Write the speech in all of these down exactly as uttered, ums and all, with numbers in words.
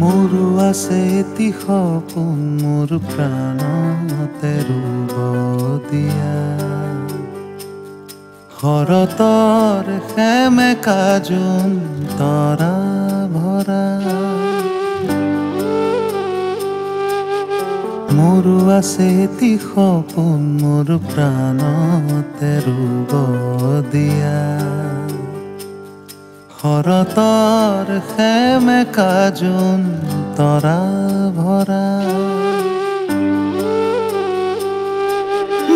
মোরু আসে এতি খপুন মোর প্রাণ তেরুব দিয়া হরতর খেমে কাজুন তরা ভরা। মোরু আসে এতি খপুন মোর প্রাণ তেরুব দিয়া হরতর খেমে কাজুন তরা ভরা।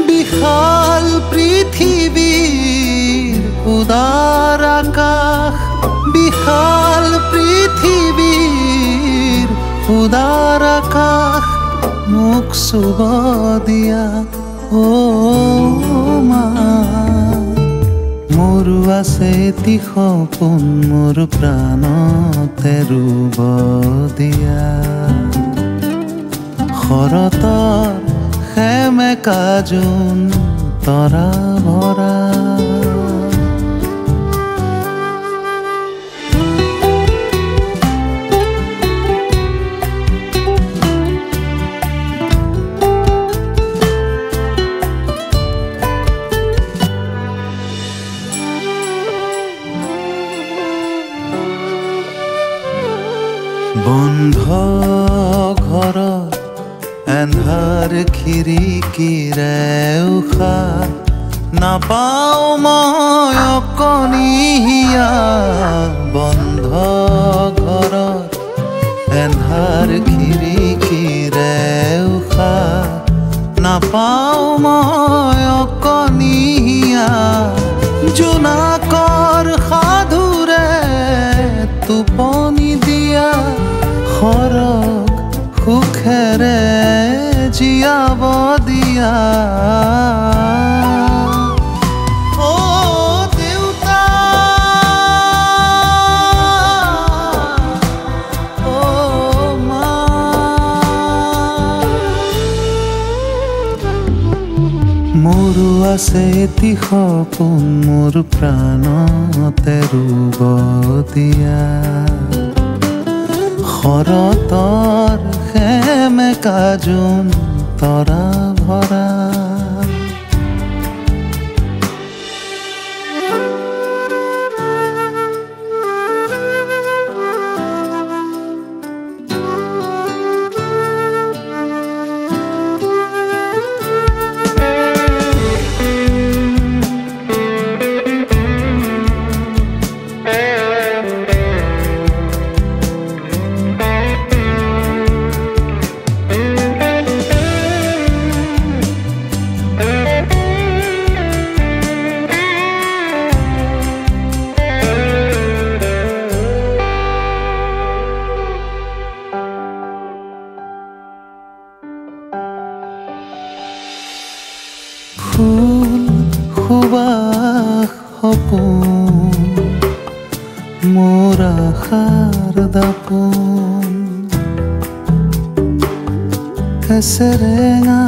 বিশাল পৃথিবীর উদার আকাশ, বিশাল পৃথিবীর উদার আকাশ মোক চুব দিয়া ও মা। মোরু আসে এতি সপোন মোর প্ৰাণতে ৰুব দিয়া শৰতৰ খেমে কাজুন তৰা ভৰা। বন্ধ ঘর এন্ধার খিৰিকীৰে উশাহ নাপাও মই অকণিয়া। বন্ধ ঘর এন্ধার খিৰিকীৰে উশাহ নাপাও মই অকণিয়া। জোনাকৰ সাধুৰে টোপনি দিয়া হৰক সুখেৰে জীয়াব দিয়া। ও দেউতা ও মা, মোৰো আছে এটি সপোন মোৰ প্ৰাণতে ৰুব দিয়া শৰতৰ খেমে কাজুন তৰা ভৰা। ফুল সুবাস সপোন মোৰ আশাৰ দাপোন, এচেৰেঙা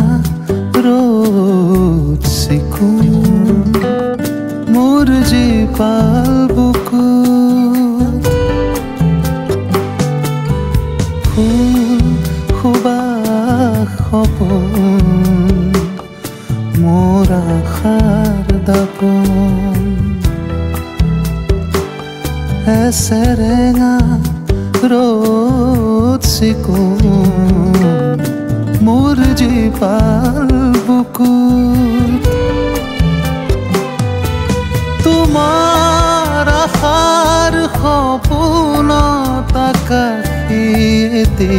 ৰ'দ চিকুণ মোৰ জীপাল বুকুত। ফুল সুবাস সপোন মোৰ আশাৰ দাপোন, এচেৰেঙা ৰ'দ চিকুণ মোৰ জীপাল বুকুত। তোমাৰ আশাৰ সপোনত আকাশী এটি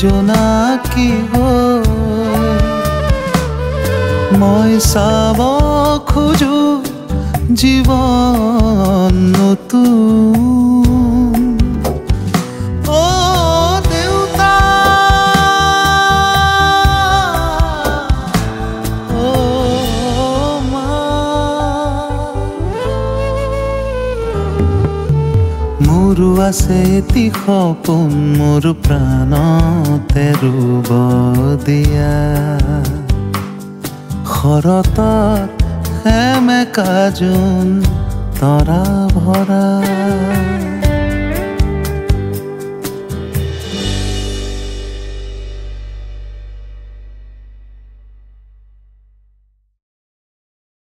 জোনাকী হৈ মই চাব খোজো জীৱন নতুন। ও দেউতা ও মা, মোৰো আছে এটি সপোন মোৰ প্ৰাণতে ৰুব দিয়া শৰতৰ প্রেমে কাজুন তরা ভরা।